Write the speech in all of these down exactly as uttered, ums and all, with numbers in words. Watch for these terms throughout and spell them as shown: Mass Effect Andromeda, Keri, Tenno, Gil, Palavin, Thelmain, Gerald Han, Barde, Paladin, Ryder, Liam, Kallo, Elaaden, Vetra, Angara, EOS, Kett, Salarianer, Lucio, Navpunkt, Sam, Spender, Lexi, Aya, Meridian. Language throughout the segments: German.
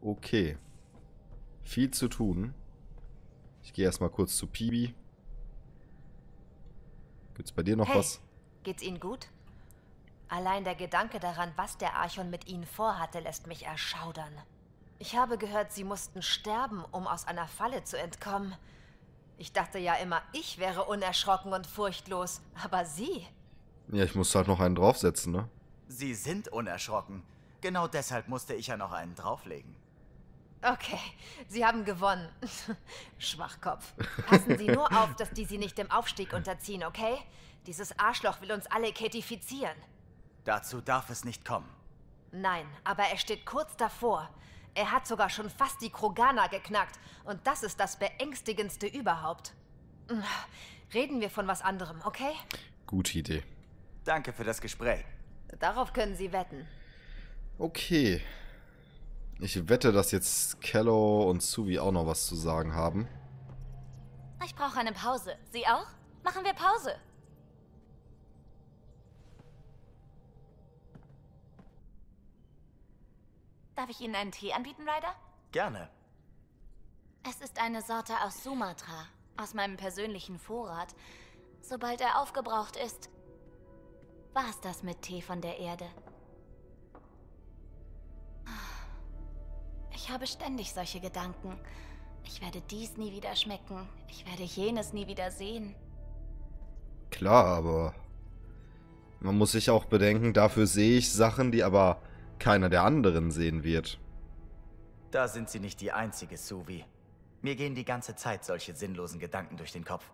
Okay. Viel zu tun. Ich gehe erstmal kurz zu Peebee. Gibt's bei dir noch hey, was? Geht's Ihnen gut? Allein der Gedanke daran, was der Archon mit Ihnen vorhatte, lässt mich erschaudern. Ich habe gehört, Sie mussten sterben, um aus einer Falle zu entkommen. Ich dachte ja immer, ich wäre unerschrocken und furchtlos, aber Sie? Ja, ich musste halt noch einen draufsetzen, ne? Sie sind unerschrocken. Genau deshalb musste ich ja noch einen drauflegen. Okay, Sie haben gewonnen. Schwachkopf. Passen Sie nur auf, dass die Sie nicht dem Aufstieg unterziehen, okay? Dieses Arschloch will uns alle ketifizieren. Dazu darf es nicht kommen. Nein, aber er steht kurz davor. Er hat sogar schon fast die Krogana geknackt. Und das ist das Beängstigendste überhaupt. Reden wir von was anderem, okay? Gute Idee. Danke für das Gespräch. Darauf können Sie wetten. Okay. Ich wette, dass jetzt Kallo und Suvi auch noch was zu sagen haben. Ich brauche eine Pause. Sie auch? Machen wir Pause. Darf ich Ihnen einen Tee anbieten, Ryder? Gerne. Es ist eine Sorte aus Sumatra, aus meinem persönlichen Vorrat. Sobald er aufgebraucht ist, war's das mit Tee von der Erde. Ich habe ständig solche Gedanken. Ich werde dies nie wieder schmecken. Ich werde jenes nie wieder sehen. Klar, aber man muss sich auch bedenken, dafür sehe ich Sachen, die aber keiner der anderen sehen wird. Da sind Sie nicht die einzige, Suvi. Mir gehen die ganze Zeit solche sinnlosen Gedanken durch den Kopf.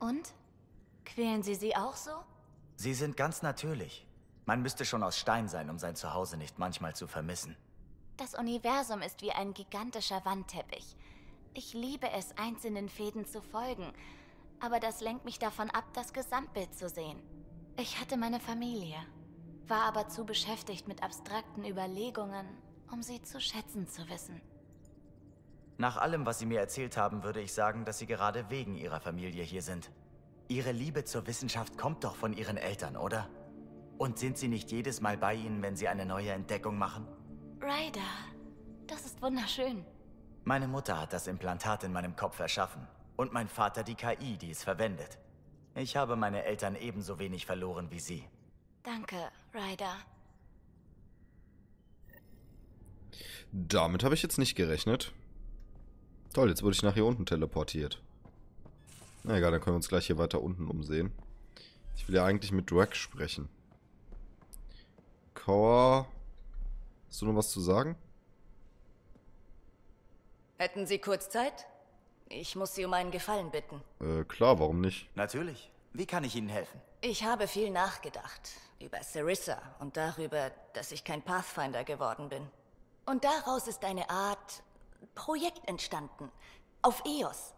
Und? Quälen Sie sie auch so? Sie sind ganz natürlich. Man müsste schon aus Stein sein, um sein Zuhause nicht manchmal zu vermissen. Das Universum ist wie ein gigantischer Wandteppich. Ich liebe es, einzelnen Fäden zu folgen. Aber das lenkt mich davon ab, das Gesamtbild zu sehen. Ich hatte meine Familie, war aber zu beschäftigt mit abstrakten Überlegungen, um sie zu schätzen zu wissen. Nach allem, was Sie mir erzählt haben, würde ich sagen, dass Sie gerade wegen Ihrer Familie hier sind. Ihre Liebe zur Wissenschaft kommt doch von Ihren Eltern, oder? Und sind Sie nicht jedes Mal bei Ihnen, wenn Sie eine neue Entdeckung machen? Ryder, das ist wunderschön. Meine Mutter hat das Implantat in meinem Kopf erschaffen und mein Vater die K I, die es verwendet. Ich habe meine Eltern ebenso wenig verloren wie Sie. Danke, Ryder. Damit habe ich jetzt nicht gerechnet. Toll, jetzt wurde ich nach hier unten teleportiert. Na egal, dann können wir uns gleich hier weiter unten umsehen. Ich will ja eigentlich mit Drak sprechen. Cora, hast du noch was zu sagen? Hätten Sie kurz Zeit? Ich muss Sie um einen Gefallen bitten. Äh, klar, warum nicht? Natürlich. Wie kann ich Ihnen helfen? Ich habe viel nachgedacht über Sarissa und darüber, dass ich kein Pathfinder geworden bin. Und daraus ist eine Art Projekt entstanden. Auf E O S.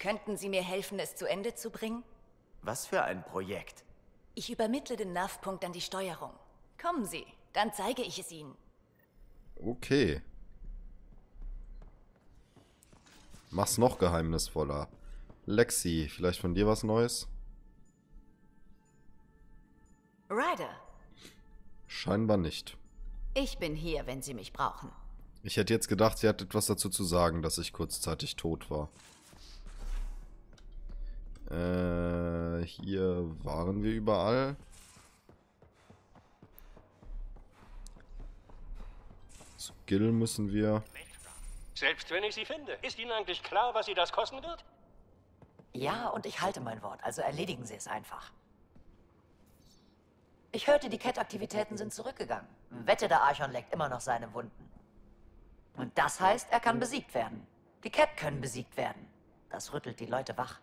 Könnten Sie mir helfen, es zu Ende zu bringen? Was für ein Projekt? Ich übermittle den Navpunkt an die Steuerung. Kommen Sie, dann zeige ich es Ihnen. Okay. Mach's noch geheimnisvoller. Lexi, vielleicht von dir was Neues? Ryder. Scheinbar nicht. Ich bin hier, wenn Sie mich brauchen. Ich hätte jetzt gedacht, sie hat etwas dazu zu sagen, dass ich kurzzeitig tot war. Äh, hier waren wir überall. Zu Gil müssen wir. Selbst wenn ich Sie finde, ist Ihnen eigentlich klar, was Sie das kosten wird? Ja, und ich halte mein Wort, also erledigen Sie es einfach. Ich hörte, die Kett-Aktivitäten sind zurückgegangen. Wette, der Archon leckt immer noch seine Wunden. Und das heißt, er kann besiegt werden. Die Kett können besiegt werden. Das rüttelt die Leute wach.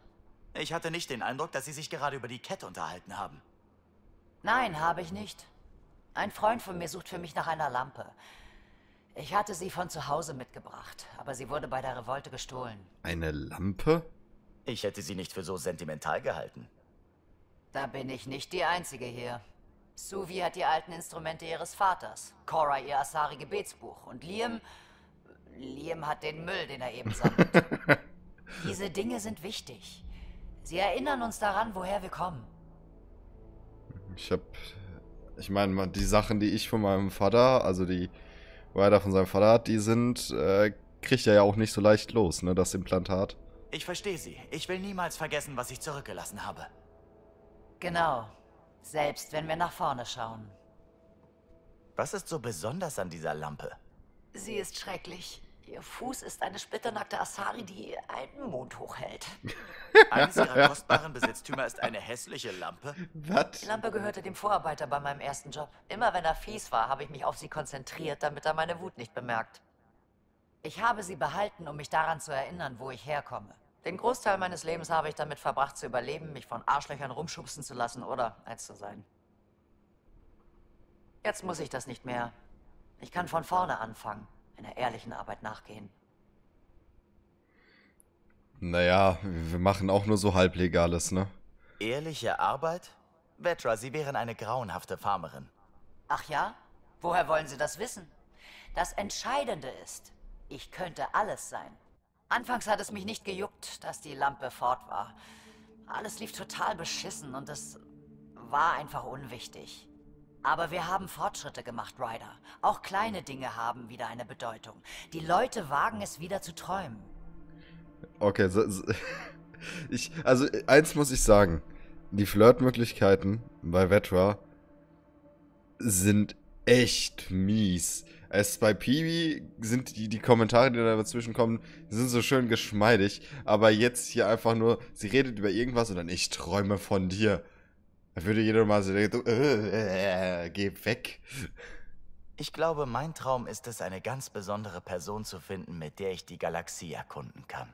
Ich hatte nicht den Eindruck, dass Sie sich gerade über die Kett unterhalten haben. Nein, habe ich nicht. Ein Freund von mir sucht für mich nach einer Lampe. Ich hatte sie von zu Hause mitgebracht, aber sie wurde bei der Revolte gestohlen. Eine Lampe? Ich hätte sie nicht für so sentimental gehalten. Da bin ich nicht die Einzige hier. Suvi hat die alten Instrumente ihres Vaters, Cora ihr Asari-Gebetsbuch und Liam... Liam hat den Müll, den er eben sammelt. Diese Dinge sind wichtig. Sie erinnern uns daran, woher wir kommen. Ich hab... Ich meine, die Sachen, die ich von meinem Vater, also die Ryder von seinem Vater hat, die sind, äh, kriegt er ja auch nicht so leicht los, ne, das Implantat. Ich verstehe Sie. Ich will niemals vergessen, was ich zurückgelassen habe. Genau. Selbst wenn wir nach vorne schauen. Was ist so besonders an dieser Lampe? Sie ist schrecklich. Ihr Fuß ist eine splitternackte Asari, die einen Mond hochhält. Eines ihrer kostbaren Besitztümer ist eine hässliche Lampe. Was? Die Lampe gehörte dem Vorarbeiter bei meinem ersten Job. Immer wenn er fies war, habe ich mich auf sie konzentriert, damit er meine Wut nicht bemerkt. Ich habe sie behalten, um mich daran zu erinnern, wo ich herkomme. Den Großteil meines Lebens habe ich damit verbracht, zu überleben, mich von Arschlöchern rumschubsen zu lassen oder eins zu sein. Jetzt muss ich das nicht mehr. Ich kann von vorne anfangen. Einer ehrlichen Arbeit nachgehen. Naja, wir machen auch nur so halblegales, ne? Ehrliche Arbeit? Vetra, Sie wären eine grauenhafte Farmerin. Ach ja? Woher wollen Sie das wissen? Das Entscheidende ist, ich könnte alles sein. Anfangs hat es mich nicht gejuckt, dass die Lampe fort war. Alles lief total beschissen und es war einfach unwichtig. Aber wir haben Fortschritte gemacht, Ryder. Auch kleine Dinge haben wieder eine Bedeutung. Die Leute wagen es wieder zu träumen. Okay, so, so, ich, also eins muss ich sagen. Die Flirtmöglichkeiten bei Vetra sind echt mies. Es bei Peebee sind die, die Kommentare, die da dazwischen kommen, sind so schön geschmeidig. Aber jetzt hier einfach nur, sie redet über irgendwas und dann, ich träume von dir. Da würde jeder mal so denken, äh, äh, geh weg. Ich glaube, mein Traum ist es, eine ganz besondere Person zu finden, mit der ich die Galaxie erkunden kann.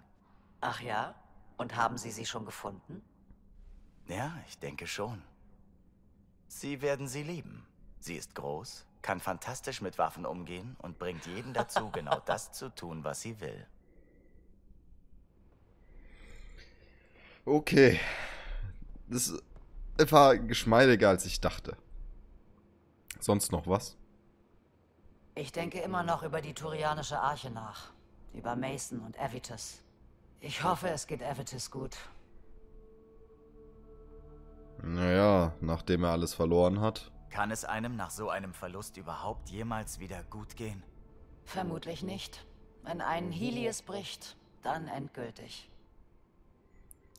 Ach ja? Und haben Sie sie schon gefunden? Ja, ich denke schon. Sie werden sie lieben. Sie ist groß, kann fantastisch mit Waffen umgehen und bringt jeden dazu, genau das zu tun, was sie will. Okay. Das ist... Es war geschmeidiger, als ich dachte. Sonst noch was? Ich denke immer noch über die turianische Arche nach. Über Mason und Evitus. Ich hoffe, es geht Evitus gut. Naja, nachdem er alles verloren hat. Kann es einem nach so einem Verlust überhaupt jemals wieder gut gehen? Vermutlich nicht. Wenn ein Helios bricht, dann endgültig.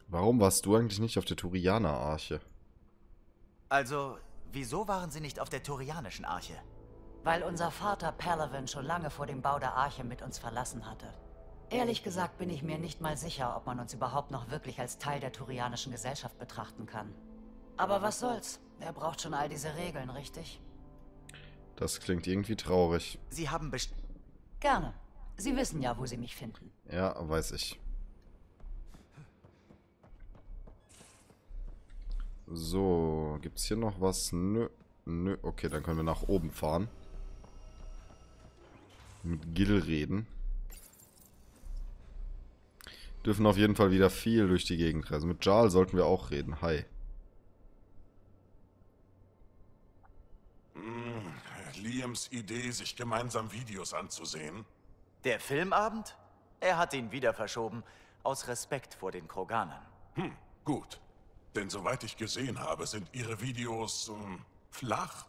Warum warst du eigentlich nicht auf der Turianer-Arche? Also, wieso waren Sie nicht auf der Turianischen Arche? Weil unser Vater Palavin schon lange vor dem Bau der Arche mit uns verlassen hatte. Ehrlich gesagt bin ich mir nicht mal sicher, ob man uns überhaupt noch wirklich als Teil der Turianischen Gesellschaft betrachten kann. Aber was soll's? Er braucht schon all diese Regeln, richtig? Das klingt irgendwie traurig. Sie haben best... Gerne. Sie wissen ja, wo Sie mich finden. Ja, weiß ich. So, gibt's hier noch was? Nö, nö. Okay, dann können wir nach oben fahren. Mit Gil reden. Dürfen auf jeden Fall wieder viel durch die Gegend reisen. Mit Jaal sollten wir auch reden. Hi. Mm, Liams Idee, sich gemeinsam Videos anzusehen. Der Filmabend? Er hat ihn wieder verschoben. Aus Respekt vor den Kroganern. Hm, gut. Denn soweit ich gesehen habe, sind ihre Videos ähm, flach.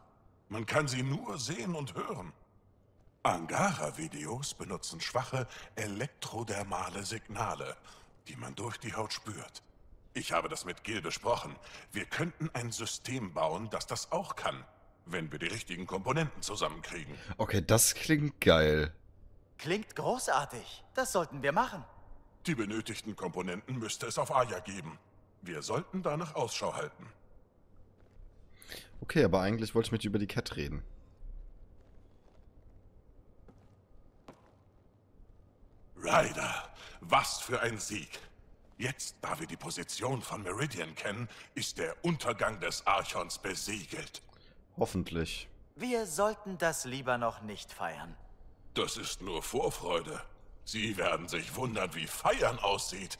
Man kann sie nur sehen und hören. Angara-Videos benutzen schwache elektrodermale Signale, die man durch die Haut spürt. Ich habe das mit Gil besprochen. Wir könnten ein System bauen, das das auch kann, wenn wir die richtigen Komponenten zusammenkriegen. Okay, das klingt geil. Klingt großartig. Das sollten wir machen. Die benötigten Komponenten müsste es auf Aya geben. Wir sollten danach Ausschau halten. Okay, aber eigentlich wollte ich mit über die Kett reden. Ryder, was für ein Sieg! Jetzt, da wir die Position von Meridian kennen, ist der Untergang des Archons besiegelt. Hoffentlich. Wir sollten das lieber noch nicht feiern. Das ist nur Vorfreude. Sie werden sich wundern, wie Feiern aussieht.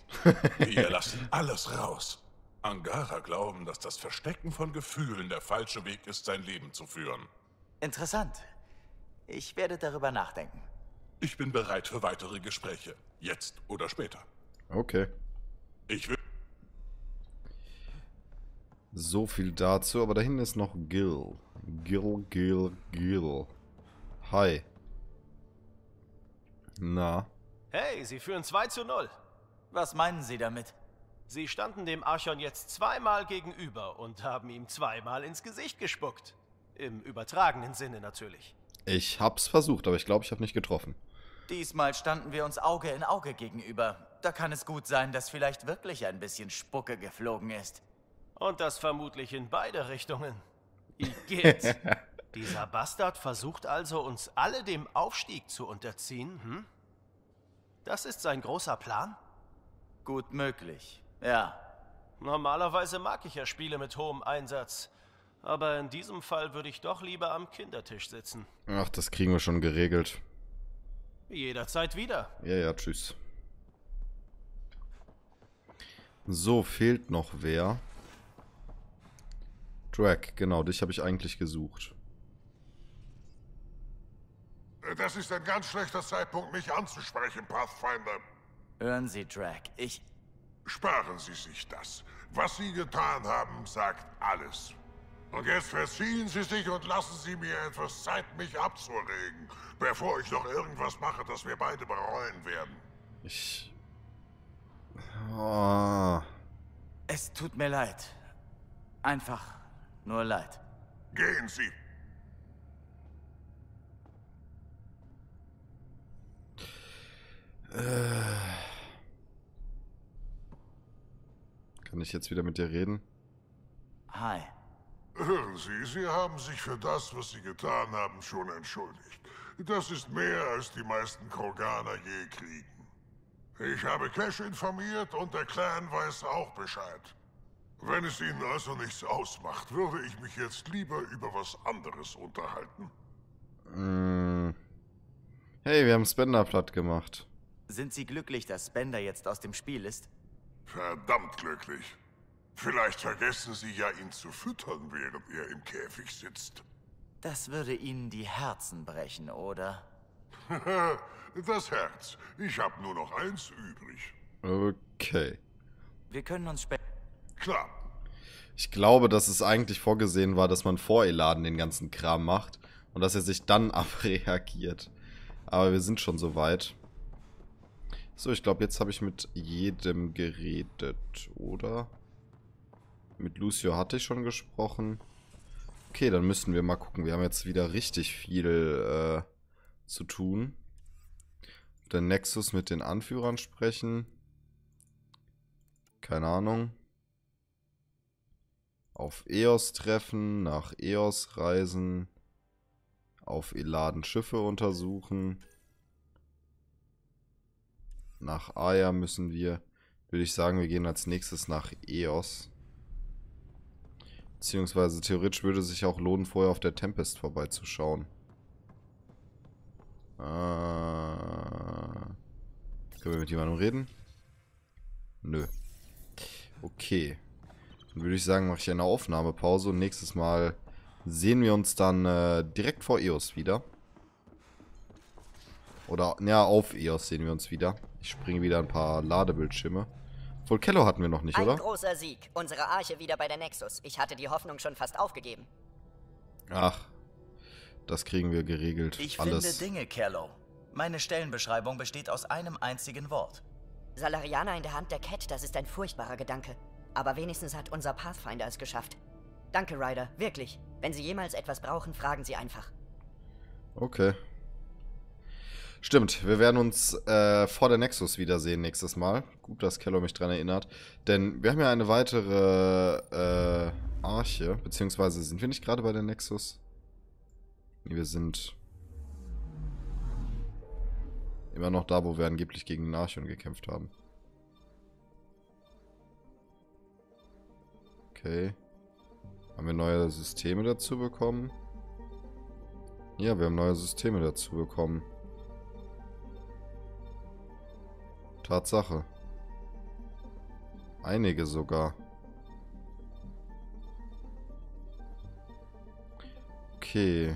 Wir lassen alles raus. Angara glauben, dass das Verstecken von Gefühlen der falsche Weg ist, sein Leben zu führen. Interessant. Ich werde darüber nachdenken. Ich bin bereit für weitere Gespräche. Jetzt oder später. Okay. Ich will... So viel dazu, aber da hinten ist noch Gil. Gil, Gil, Gil. Hi. Na. Hey, Sie führen zwei zu null. Was meinen Sie damit? Sie standen dem Archon jetzt zweimal gegenüber und haben ihm zweimal ins Gesicht gespuckt. Im übertragenen Sinne natürlich. Ich hab's versucht, aber ich glaube, ich habe nicht getroffen. Diesmal standen wir uns Auge in Auge gegenüber. Da kann es gut sein, dass vielleicht wirklich ein bisschen Spucke geflogen ist. Und das vermutlich in beide Richtungen. Igitt. Dieser Bastard versucht also, uns alle dem Aufstieg zu unterziehen, hm? Das ist sein großer Plan? Gut möglich, ja. Normalerweise mag ich ja Spiele mit hohem Einsatz. Aber in diesem Fall würde ich doch lieber am Kindertisch sitzen. Ach, das kriegen wir schon geregelt. Jederzeit wieder. Ja, ja, tschüss. So, fehlt noch wer. Drak, genau, dich habe ich eigentlich gesucht. Das ist ein ganz schlechter Zeitpunkt, mich anzusprechen, Pathfinder. Hören Sie, Drak, ich... Sparen Sie sich das. Was Sie getan haben, sagt alles. Und jetzt verziehen Sie sich und lassen Sie mir etwas Zeit, mich abzulegen, bevor ich noch irgendwas mache, das wir beide bereuen werden. Ich... Oh. Es tut mir leid. Einfach nur leid. Gehen Sie! Kann ich jetzt wieder mit dir reden? Hi. Hören Sie, Sie haben sich für das, was Sie getan haben, schon entschuldigt. Das ist mehr, als die meisten Krogana je kriegen. Ich habe Cash informiert und der Clan weiß auch Bescheid. Wenn es Ihnen also nichts ausmacht, würde ich mich jetzt lieber über was anderes unterhalten. Hey, wir haben Spender platt gemacht. Sind Sie glücklich, dass Spender jetzt aus dem Spiel ist? Verdammt glücklich. Vielleicht vergessen Sie ja, ihn zu füttern, während er im Käfig sitzt. Das würde Ihnen die Herzen brechen, oder? Das Herz. Ich habe nur noch eins übrig. Okay. Wir können uns später... Klar. Ich glaube, dass es eigentlich vorgesehen war, dass man vor Elaaden den ganzen Kram macht und dass er sich dann abreagiert. Aber wir sind schon so weit. So, ich glaube, jetzt habe ich mit jedem geredet, oder? Mit Lucio hatte ich schon gesprochen. Okay, dann müssen wir mal gucken. Wir haben jetzt wieder richtig viel äh, zu tun. Der Nexus mit den Anführern sprechen. Keine Ahnung. Auf E O S treffen, nach E O S reisen. Auf Elaaden Schiffe untersuchen. Nach Aya müssen wir, würde ich sagen, wir gehen als nächstes nach E O S. Beziehungsweise theoretisch würde es sich auch lohnen, vorher auf der Tempest vorbeizuschauen. Ah. Können wir mit jemandem reden? Nö. Okay. Dann würde ich sagen, mache ich eine Aufnahmepause und nächstes Mal sehen wir uns dann äh, direkt vor E O S wieder. Oder, ja, auf E O S sehen wir uns wieder. Ich springe wieder ein paar Ladebildschirme. Wohl Kallo hatten wir noch nicht, oder? Ein großer Sieg. Unsere Arche wieder bei der Nexus. Ich hatte die Hoffnung schon fast aufgegeben. Ach, das kriegen wir geregelt. Ich Alles. finde Dinge, Kallo. Meine Stellenbeschreibung besteht aus einem einzigen Wort. Salarianer in der Hand der Kett, das ist ein furchtbarer Gedanke. Aber wenigstens hat unser Pathfinder es geschafft. Danke, Ryder. Wirklich. Wenn Sie jemals etwas brauchen, fragen Sie einfach. Okay. Stimmt, wir werden uns äh, vor der Nexus wiedersehen nächstes Mal. Gut, dass Kallo mich dran erinnert. Denn wir haben ja eine weitere äh, Arche. Beziehungsweise sind wir nicht gerade bei der Nexus? Nee, wir sind immer noch da, wo wir angeblich gegen den Archon gekämpft haben. Okay. Haben wir neue Systeme dazu bekommen? Ja, wir haben neue Systeme dazu bekommen. Tatsache. Einige sogar. Okay.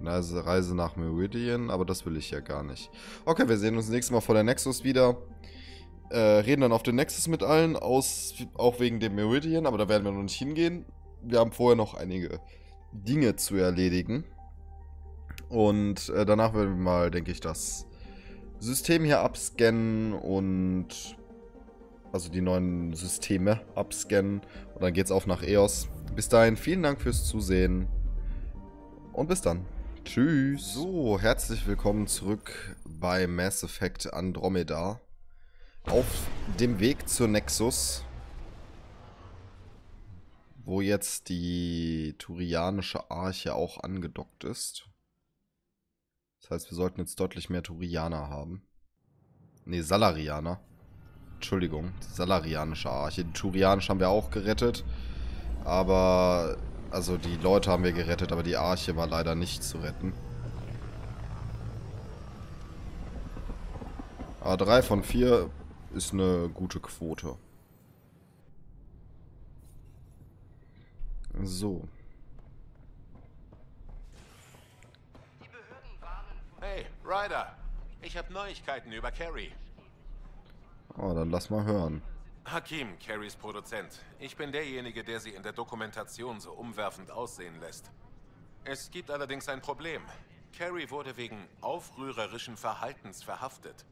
Eine Reise nach Meridian, aber das will ich ja gar nicht. Okay, wir sehen uns nächstes Mal vor der Nexus wieder. Äh, reden dann auf den Nexus mit allen, aus, auch wegen dem Meridian, aber da werden wir noch nicht hingehen. Wir haben vorher noch einige Dinge zu erledigen. Und äh, danach werden wir mal, denke ich, das... System hier abscannen und also die neuen Systeme abscannen. Und dann geht's auf nach E O S. Bis dahin, vielen Dank fürs Zusehen. Und bis dann. Tschüss. So, herzlich willkommen zurück bei Mass Effect Andromeda. Auf dem Weg zur Nexus. Wo jetzt die Turianische Arche auch angedockt ist. Das heißt, wir sollten jetzt deutlich mehr Turianer haben. Ne, Salarianer. Entschuldigung, die Salarianische Arche. Die Turianische haben wir auch gerettet. Aber, also die Leute haben wir gerettet, aber die Arche war leider nicht zu retten. Aber drei von vier ist eine gute Quote. So. Die Behörden warnen. Hey, Ryder, ich habe Neuigkeiten über Keri. Oh, dann lass mal hören. Hakim, Keris Produzent. Ich bin derjenige, der sie in der Dokumentation so umwerfend aussehen lässt. Es gibt allerdings ein Problem. Keri wurde wegen aufrührerischen Verhaltens verhaftet.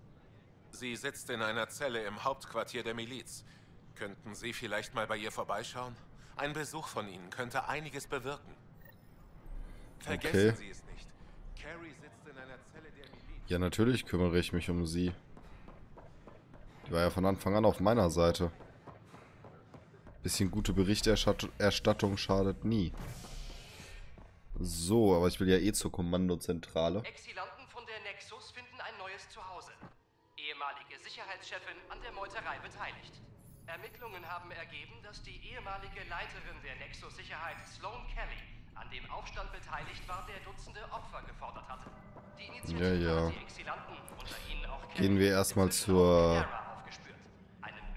Sie sitzt in einer Zelle im Hauptquartier der Miliz. Könnten Sie vielleicht mal bei ihr vorbeischauen? Ein Besuch von Ihnen könnte einiges bewirken. Vergessen okay. Sie es nicht. Keri sitzt in einer Zelle der Miliz. Ja, natürlich kümmere ich mich um sie. Die war ja von Anfang an auf meiner Seite. Bisschen gute Berichterstattung schadet nie. So, aber ich will ja eh zur Kommandozentrale. Exilanten von der Nexus finden ein neues Zuhause. Ehemalige Sicherheitschefin an der Meuterei beteiligt. Ermittlungen haben ergeben, dass die ehemalige Leiterin der Nexus-Sicherheit, Sloan Kelly, an dem Aufstand beteiligt war, der Dutzende Opfer gefordert hatte. Die Initiative ja, ja. Die Exilanten, unter ihnen auch Kelly, gehen wir erstmal zur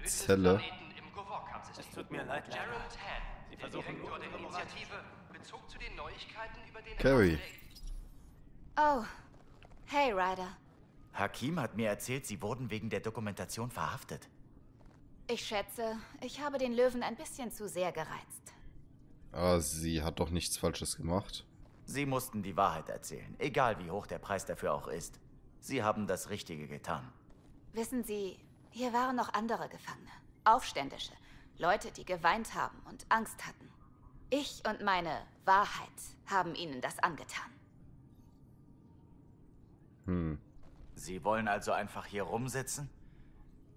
Zelle. Es tut mir leid, Gerald Han, der Direktor der Initiative, bezog zu den Neuigkeiten über den Keri. Oh, hey Ryder. Hakim hat mir erzählt, sie wurden wegen der Dokumentation verhaftet. Ich schätze, ich habe den Löwen ein bisschen zu sehr gereizt. Ah, sie hat doch nichts Falsches gemacht. Sie mussten die Wahrheit erzählen, egal wie hoch der Preis dafür auch ist. Sie haben das Richtige getan. Wissen Sie, hier waren noch andere Gefangene, Aufständische, Leute, die geweint haben und Angst hatten. Ich und meine Wahrheit haben ihnen das angetan. Hm. Sie wollen also einfach hier rumsitzen?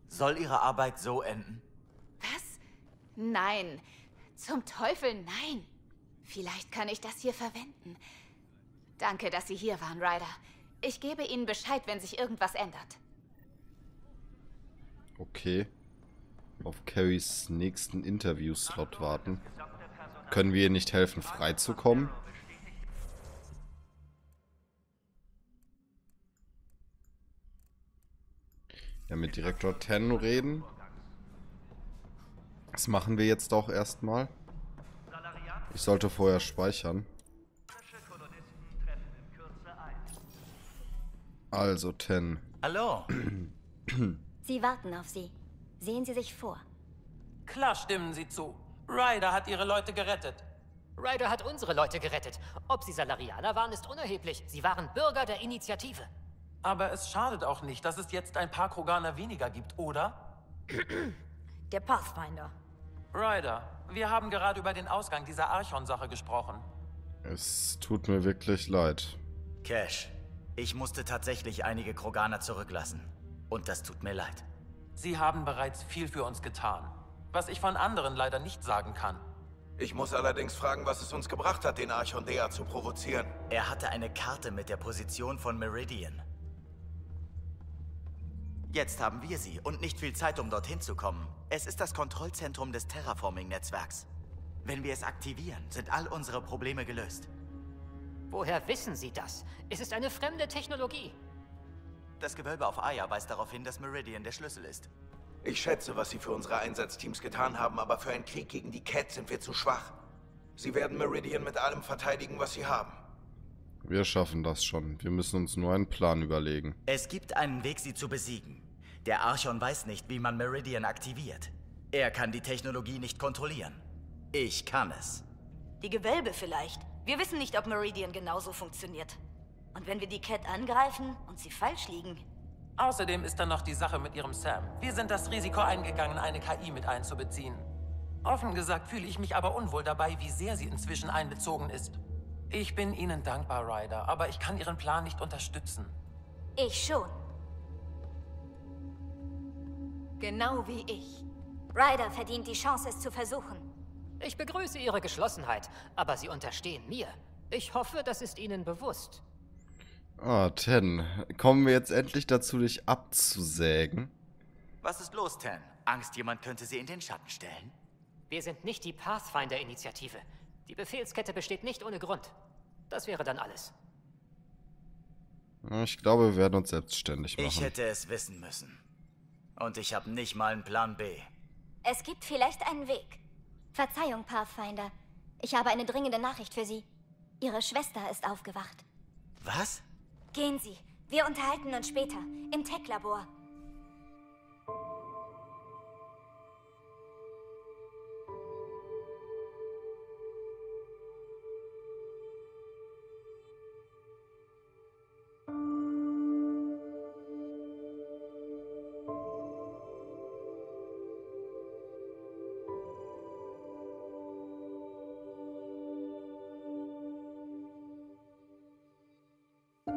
Soll Ihre Arbeit so enden? Was? Nein. Zum Teufel nein. Vielleicht kann ich das hier verwenden. Danke, dass Sie hier waren, Ryder. Ich gebe Ihnen Bescheid, wenn sich irgendwas ändert. Okay. Auf Keris nächsten Interview-Slot warten. Können wir ihr nicht helfen, freizukommen? Ja, mit Direktor Tenno reden. Das machen wir jetzt auch erstmal. Ich sollte vorher speichern. Also, Ten. Hallo. Sie warten auf Sie. Sehen Sie sich vor. Klar stimmen Sie zu. Ryder hat Ihre Leute gerettet. Ryder hat unsere Leute gerettet. Ob Sie Salarianer waren, ist unerheblich. Sie waren Bürger der Initiative. Aber es schadet auch nicht, dass es jetzt ein paar Krogana weniger gibt, oder? Der Pathfinder. Ryder, wir haben gerade über den Ausgang dieser Archon-Sache gesprochen. Es tut mir wirklich leid. Cash, ich musste tatsächlich einige Krogana zurücklassen. Und das tut mir leid. Sie haben bereits viel für uns getan, was ich von anderen leider nicht sagen kann. Ich muss allerdings fragen, was es uns gebracht hat, den Archon Dea zu provozieren. Er hatte eine Karte mit der Position von Meridian. Jetzt haben wir sie und nicht viel Zeit, um dorthin zu kommen. Es ist das Kontrollzentrum des Terraforming-Netzwerks. Wenn wir es aktivieren, sind all unsere Probleme gelöst. Woher wissen Sie das? Es ist eine fremde Technologie. Das Gewölbe auf Aya weist darauf hin, dass Meridian der Schlüssel ist. Ich schätze, was Sie für unsere Einsatzteams getan haben, aber für einen Krieg gegen die Kett sind wir zu schwach. Sie werden Meridian mit allem verteidigen, was Sie haben. Wir schaffen das schon. Wir müssen uns nur einen Plan überlegen. Es gibt einen Weg, sie zu besiegen. Der Archon weiß nicht, wie man Meridian aktiviert. Er kann die Technologie nicht kontrollieren. Ich kann es. Die Gewölbe vielleicht. Wir wissen nicht, ob Meridian genauso funktioniert. Und wenn wir die Kett angreifen und sie falsch liegen, Außerdem ist dann noch die Sache mit ihrem Sam. Wir sind das Risiko eingegangen, eine K I mit einzubeziehen. Offen gesagt fühle ich mich aber unwohl dabei, wie sehr sie inzwischen einbezogen ist. Ich bin Ihnen dankbar, Ryder, aber ich kann Ihren Plan nicht unterstützen. Ich schon. Genau wie ich. Ryder verdient die Chance, es zu versuchen. Ich begrüße Ihre Geschlossenheit, aber Sie unterstehen mir. Ich hoffe, das ist Ihnen bewusst. Oh, Ten. Kommen wir jetzt endlich dazu, dich abzusägen? Was ist los, Ten? Angst, jemand könnte Sie in den Schatten stellen? Wir sind nicht die Pathfinder-Initiative. Die Befehlskette besteht nicht ohne Grund. Das wäre dann alles. Ich glaube, wir werden uns selbstständig machen. Ich hätte es wissen müssen. Und ich habe nicht mal einen Plan B. Es gibt vielleicht einen Weg. Verzeihung, Pathfinder. Ich habe eine dringende Nachricht für Sie. Ihre Schwester ist aufgewacht. Was? Gehen Sie. Wir unterhalten uns später. Im Tech-Labor.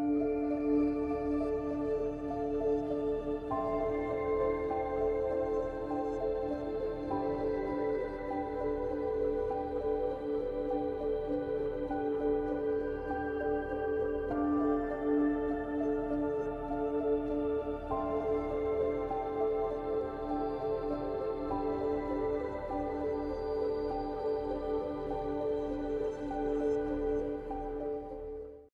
Thank you.